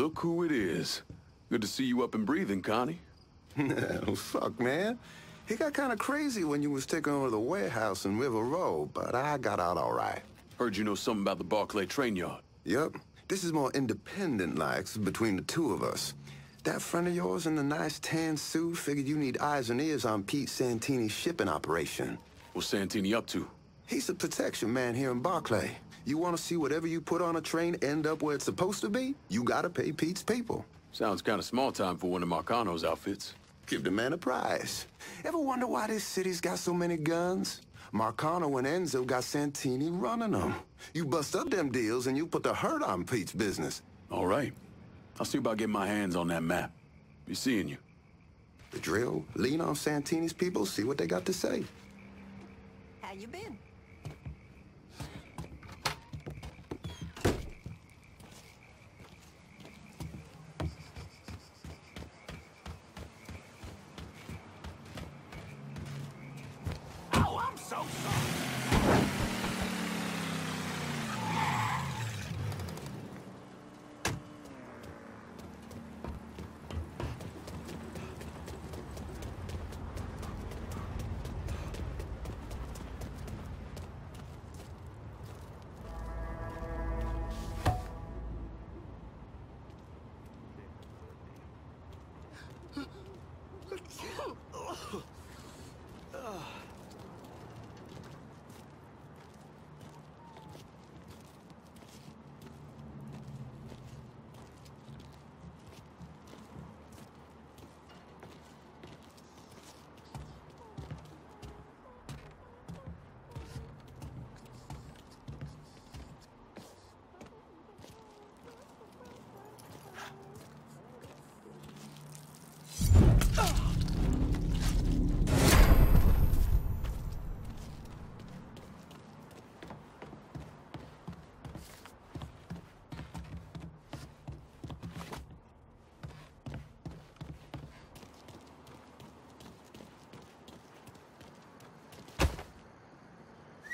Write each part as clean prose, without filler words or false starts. Look who it is. Good to see you up and breathing, Connie. Oh, fuck, man. It got kind of crazy when you was taking over the warehouse in River Road, but I got out all right. Heard you know something about the Barclay train yard. Yep. This is more independent-like between the two of us. That friend of yours in the nice tan suit figured you need eyes and ears on Pete Santini's shipping operation. What's Santini up to? He's a protection man here in Barclay. You want to see whatever you put on a train end up where it's supposed to be? You gotta pay Pete's people. Sounds kind of small time for one of Marcano's outfits. Give the man a prize. Ever wonder why this city's got so many guns? Marcano and Enzo got Santini running them. You bust up them deals and you put the hurt on Pete's business. All right. I'll see about getting my hands on that map. Be seeing you. The drill, lean on Santini's people, see what they got to say. How you been? Oh, I'm so sorry.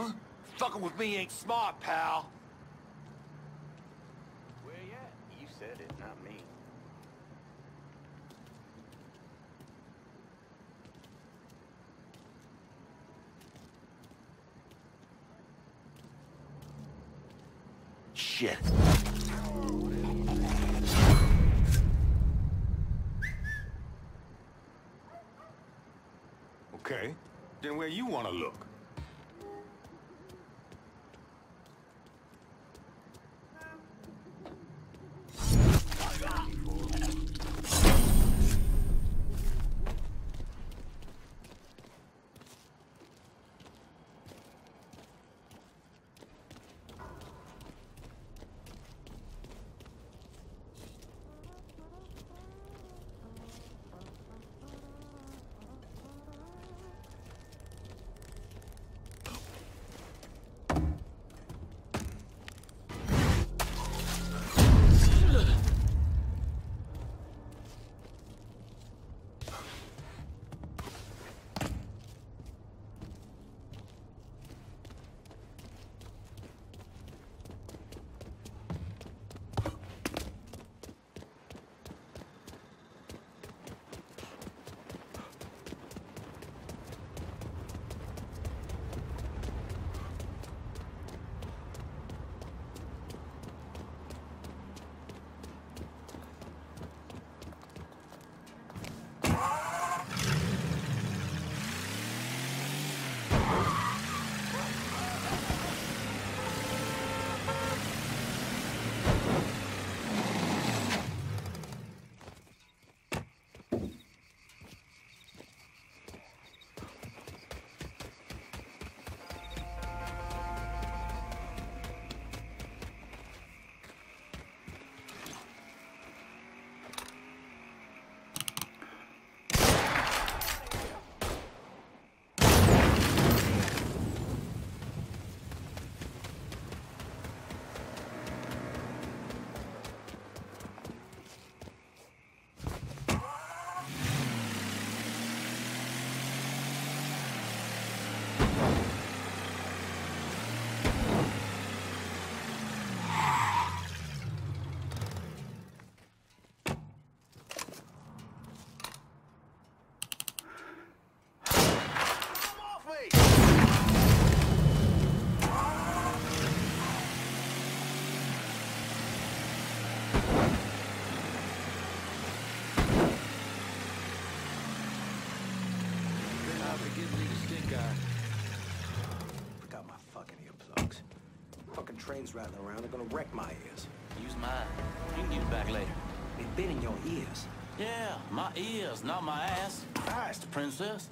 Huh? Fucking with me ain't smart, pal. Where you at? You said it, not me. Shit. Okay, then where you want to look? things rattling around are gonna wreck my ears. Use mine. You can get it back later. They've been in your ears. Yeah, my ears, not my ass. Christ, princess.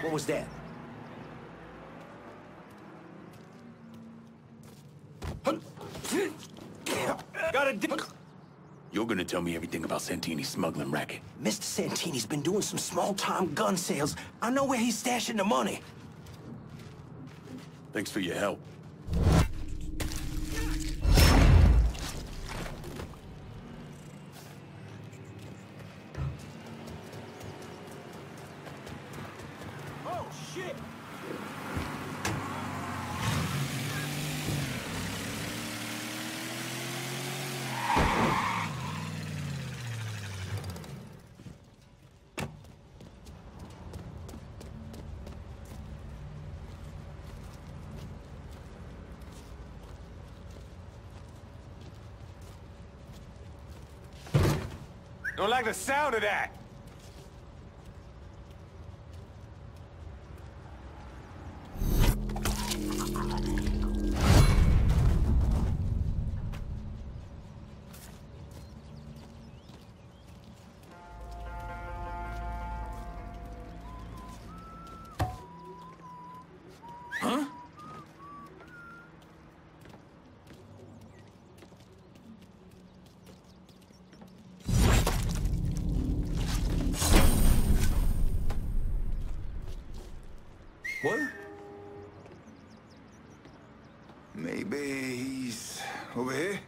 What was that? Got a dick. You're gonna tell me everything about Santini's smuggling racket. Mr. Santini's been doing some small-time gun sales. I know where he's stashing the money. Thanks for your help. Don't like the sound of that! What? Maybe he's over here?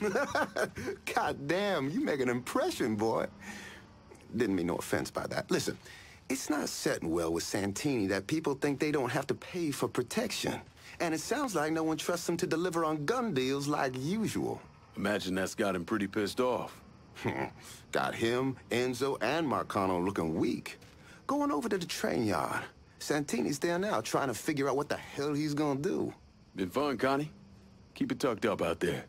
God damn, you make an impression, boy. Didn't mean no offense by that. Listen, it's not setting well with Santini that people think they don't have to pay for protection. And it sounds like no one trusts him to deliver on gun deals like usual. Imagine that's got him pretty pissed off. Got him, Enzo, and Marcano looking weak. Going over to the train yard. Santini's there now trying to figure out what the hell he's gonna do. Been fun, Connie. Keep it tucked up out there.